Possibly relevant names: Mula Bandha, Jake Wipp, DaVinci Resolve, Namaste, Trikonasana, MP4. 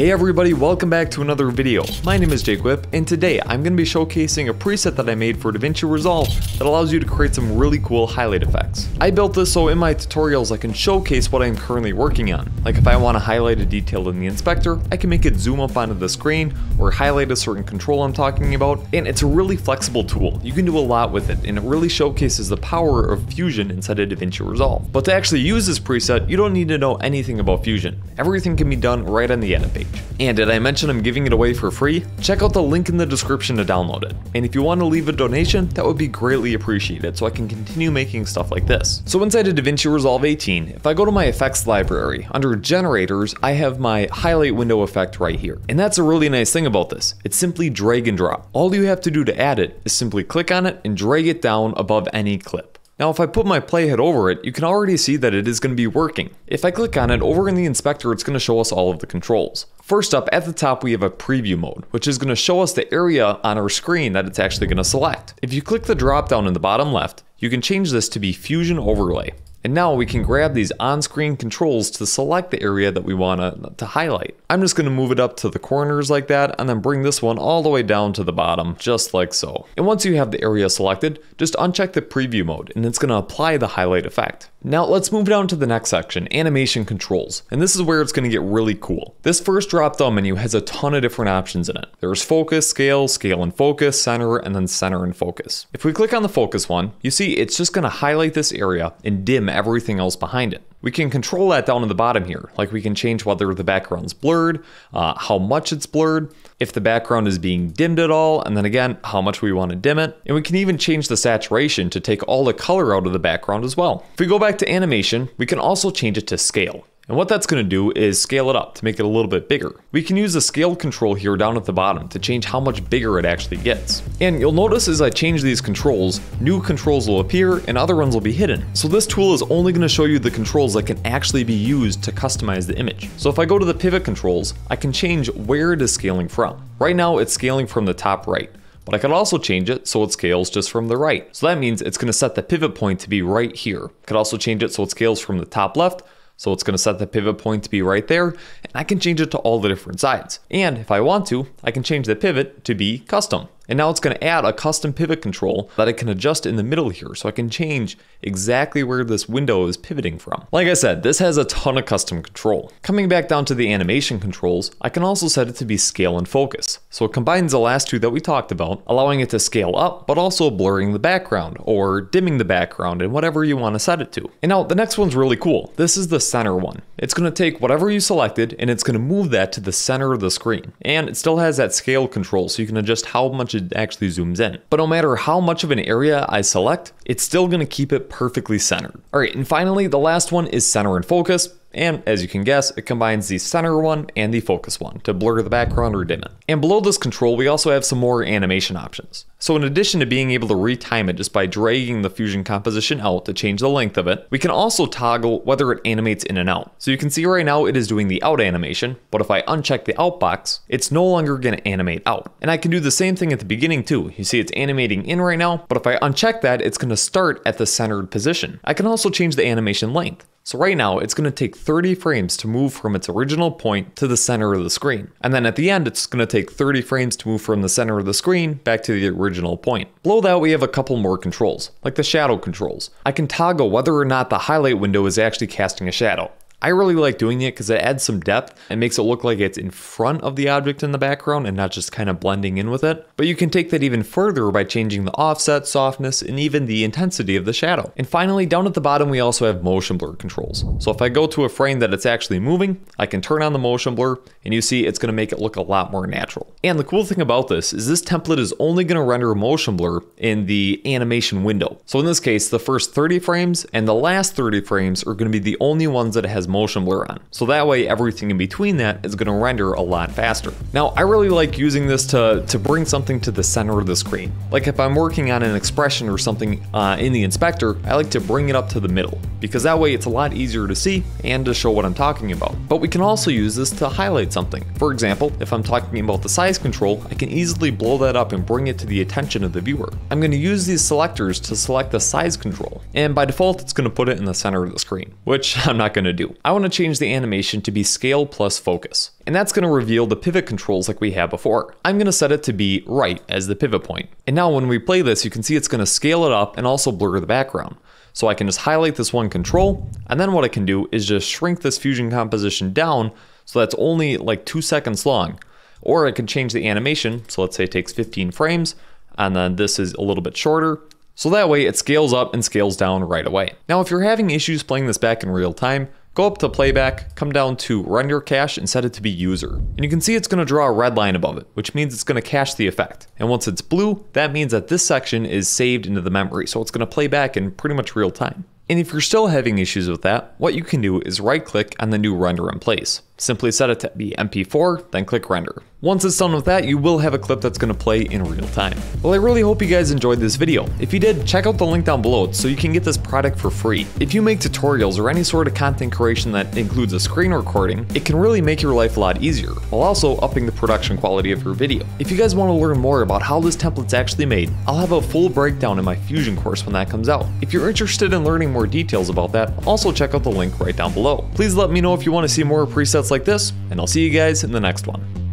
Hey everybody, welcome back to another video. My name is Jake Wipp, and today I'm going to be showcasing a preset that I made for DaVinci Resolve that allows you to create some really cool highlight effects. I built this so in my tutorials I can showcase what I'm currently working on. Like if I want to highlight a detail in the inspector, I can make it zoom up onto the screen or highlight a certain control I'm talking about, and it's a really flexible tool. You can do a lot with it, and it really showcases the power of Fusion inside of DaVinci Resolve. But to actually use this preset, you don't need to know anything about Fusion. Everything can be done right on the edit page. And did I mention I'm giving it away for free? Check out the link in the description to download it. And if you want to leave a donation, that would be greatly appreciated so I can continue making stuff like this. So inside of DaVinci Resolve 18, if I go to my effects library, under generators, I have my highlight window effect right here. And that's a really nice thing about this. It's simply drag and drop. All you have to do to add it is simply click on it and drag it down above any clip. Now if I put my playhead over it, you can already see that it is going to be working. If I click on it over in the inspector, it's going to show us all of the controls. First up, at the top we have a preview mode, which is going to show us the area on our screen that it's actually going to select. If you click the drop down in the bottom left, you can change this to be Fusion Overlay. And now we can grab these on-screen controls to select the area that we want to highlight. I'm just going to move it up to the corners like that, and then bring this one all the way down to the bottom, just like so. And once you have the area selected, just uncheck the preview mode, and it's going to apply the highlight effect. Now let's move down to the next section, animation controls. And this is where it's going to get really cool. This first drop-down menu has a ton of different options in it. There's focus, scale, scale and focus, center, and then center and focus. If we click on the focus one, you see it's just going to highlight this area and dim everything else behind it. We can control that down at the bottom here. Like we can change whether the background's blurred, how much it's blurred, if the background is being dimmed at all, and then again, how much we want to dim it. And we can even change the saturation to take all the color out of the background as well. If we go back to animation, we can also change it to scale. And what that's going to do is scale it up to make it a little bit bigger. We can use the scale control here down at the bottom to change how much bigger it actually gets. And you'll notice as I change these controls, new controls will appear and other ones will be hidden. So this tool is only going to show you the controls that can actually be used to customize the image. So if I go to the pivot controls, I can change where it is scaling from. Right now it's scaling from the top right. But I could also change it so it scales just from the right. So that means it's going to set the pivot point to be right here. Could also change it so it scales from the top left. So it's going to set the pivot point to be right there, and I can change it to all the different sides. And if I want to, I can change the pivot to be custom. And now it's going to add a custom pivot control that I can adjust in the middle here, so I can change exactly where this window is pivoting from. Like I said, this has a ton of custom control. Coming back down to the animation controls, I can also set it to be scale and focus. So it combines the last two that we talked about, allowing it to scale up, but also blurring the background or dimming the background and whatever you want to set it to. And now the next one's really cool. This is the center one. It's going to take whatever you selected and it's going to move that to the center of the screen. And it still has that scale control, so you can adjust how much it actually zooms in. But no matter how much of an area I select, it's still going to keep it perfectly centered. All right, and finally, the last one is center and focus. And as you can guess, it combines the center one and the focus one to blur the background or dim it. And below this control, we also have some more animation options. So in addition to being able to retime it just by dragging the Fusion composition out to change the length of it, we can also toggle whether it animates in and out. So you can see right now it is doing the out animation, but if I uncheck the out box, it's no longer going to animate out. And I can do the same thing at the beginning too. You see it's animating in right now, but if I uncheck that, it's going to start at the centered position. I can also change the animation length. So right now, it's going to take 30 frames to move from its original point to the center of the screen. And then at the end, it's going to take 30 frames to move from the center of the screen back to the original point. Below that, we have a couple more controls, like the shadow controls. I can toggle whether or not the highlight window is actually casting a shadow. I really like doing it because it adds some depth and makes it look like it's in front of the object in the background and not just kind of blending in with it. But you can take that even further by changing the offset, softness, and even the intensity of the shadow. And finally, down at the bottom, we also have motion blur controls. So if I go to a frame that it's actually moving, I can turn on the motion blur and you see it's going to make it look a lot more natural. And the cool thing about this is this template is only going to render motion blur in the animation window. So in this case, the first 30 frames and the last 30 frames are going to be the only ones that it has motion blur on. So that way everything in between that is going to render a lot faster. Now I really like using this to bring something to the center of the screen. Like if I'm working on an expression or something in the inspector, I like to bring it up to the middle because that way it's a lot easier to see and to show what I'm talking about. But we can also use this to highlight something. For example, if I'm talking about the size control, I can easily blow that up and bring it to the attention of the viewer. I'm going to use these selectors to select the size control, and by default it's going to put it in the center of the screen, which I'm not going to do. I want to change the animation to be scale plus focus. And that's going to reveal the pivot controls like we had before. I'm going to set it to be right as the pivot point. And now when we play this, you can see it's going to scale it up and also blur the background. So I can just highlight this one control, and then what I can do is just shrink this fusion composition down so that's only like 2 seconds long. Or I can change the animation, so let's say it takes 15 frames, and then this is a little bit shorter. So that way it scales up and scales down right away. Now if you're having issues playing this back in real time, go up to playback, come down to render cache and set it to be user. And you can see it's going to draw a red line above it, which means it's going to cache the effect. And once it's blue, that means that this section is saved into the memory, so it's going to play back in pretty much real time. And if you're still having issues with that, what you can do is right click on the new render in place. Simply set it to be MP4, then click render. Once it's done with that, you will have a clip that's going to play in real time. Well, I really hope you guys enjoyed this video. If you did, check out the link down below so you can get this product for free. If you make tutorials or any sort of content creation that includes a screen recording, it can really make your life a lot easier, while also upping the production quality of your video. If you guys want to learn more about how this template's actually made, I'll have a full breakdown in my Fusion course when that comes out. If you're interested in learning more details about that, also check out the link right down below. Please let me know if you want to see more presets like this, and I'll see you guys in the next one.